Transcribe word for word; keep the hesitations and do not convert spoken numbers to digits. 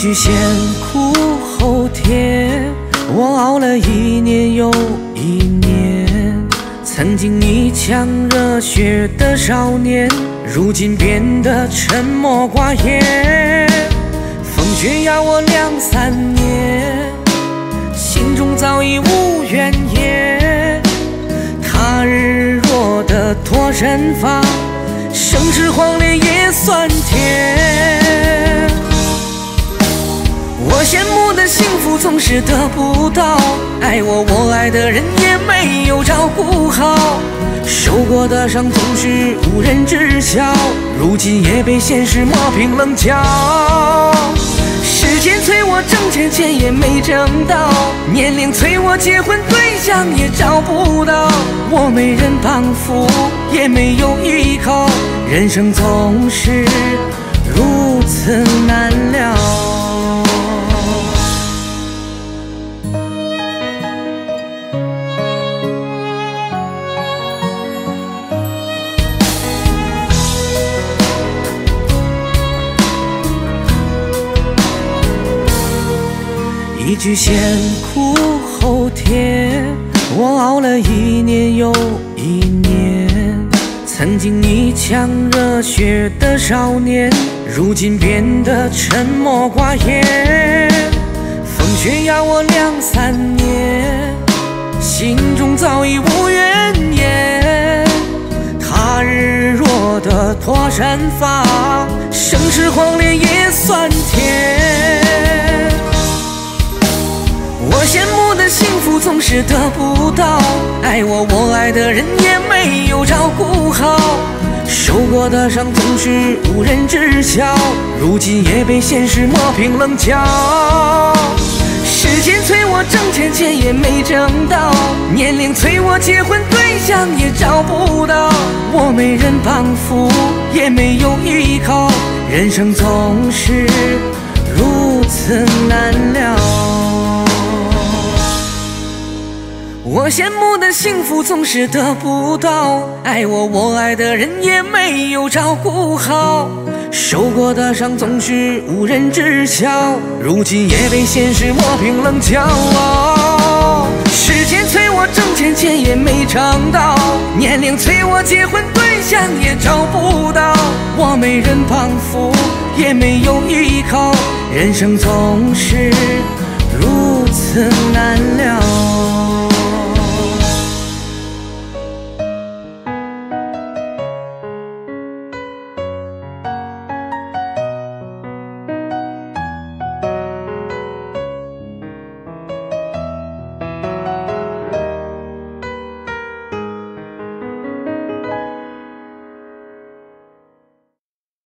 句先苦后甜，我熬了一年又一年。曾经一腔热血的少年，如今变得沉默寡言。风雪压我两三年，心中早已无怨言。他日若得脱身法，生吃黄连也算甜。 我羡慕的幸福总是得不到，爱我我爱的人也没有照顾好，受过的伤总是无人知晓，如今也被现实磨平棱角。时间催我挣钱，钱也没挣到；年龄催我结婚，对象也找不到。我没人帮扶，也没有依靠，人生总是如此难料。 一句先苦后甜，我熬了一年又一年。曾经一腔热血的少年，如今变得沉默寡言。风雪压我两三年，心中早已无怨言。他日若得脱身法，生吃黄连也算甜。 我羡慕的幸福总是得不到，爱我我爱的人也没有照顾好，受过的伤总是无人知晓，如今也被现实磨平棱角。时间催我挣钱，钱也没挣到；年龄催我结婚，对象也找不到。我没人帮扶，也没有依靠，人生总是如此难料。 我羡慕的幸福总是得不到，爱我我爱的人也没有照顾好，受过的伤总是无人知晓，如今也被现实磨平棱角。哦，时间催我挣钱，钱也没挣到；年龄催我结婚，对象也找不到。我没人帮扶，也没有依靠，人生总是如此难料。